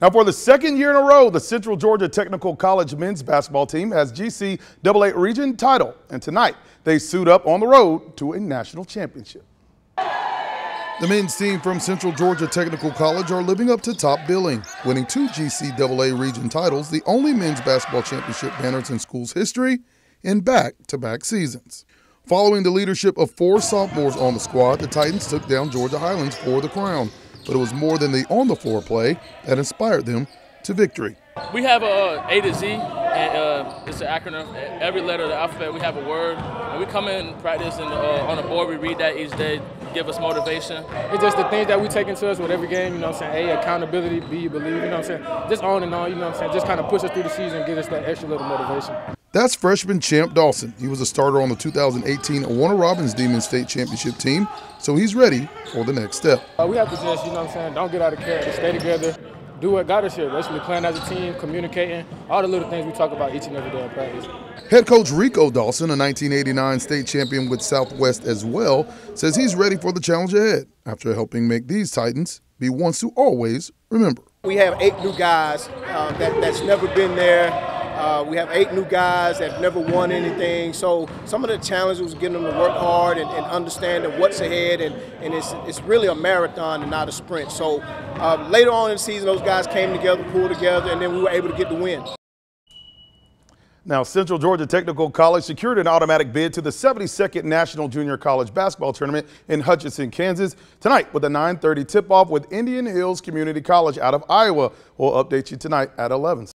Now, for the second year in a row, the Central Georgia Technical College men's basketball team has GCAA region title, and tonight they suit up on the road to a national championship. The men's team from Central Georgia Technical College are living up to top billing, winning 2 GCAA region titles, the only men's basketball championship banners in school's history, in back-to-back seasons. Following the leadership of 4 sophomores on the squad, the Titans took down Georgia Highlands for the crown. But it was more than the on-the-floor play that inspired them to victory. We have a A to Z, and it's an acronym. Every letter of the alphabet, we have a word. And we come in and practice, and on the board, we read that each day, give us motivation. It's just the things that we take into us with every game, you know what I'm saying? A, accountability, B, believe, you know what I'm saying? Just on and on, you know what I'm saying? Just kind of push us through the season and give us that extra little motivation. That's freshman Champ Dawson. He was a starter on the 2018 Warner Robins Demon state championship team, so he's ready for the next step. We have to just, you know what I'm saying, don't get out of character, stay together, do what got us here, basically playing as a team, communicating, all the little things we talk about each and every day in practice. Head coach Rico Dawson, a 1989 state champion with Southwest as well, says he's ready for the challenge ahead after helping make these Titans be ones to always remember. We have 8 new guys that's never been there. We have 8 new guys that have never won anything, so some of the challenges was getting them to work hard and understand that what's ahead, and it's really a marathon and not a sprint. So later on in the season, those guys came together, pulled together, and then we were able to get the win. Now, Central Georgia Technical College secured an automatic bid to the 72nd National Junior College Basketball Tournament in Hutchinson, Kansas, tonight with a 9:30 tip-off with Indian Hills Community College out of Iowa. We'll update you tonight at 11.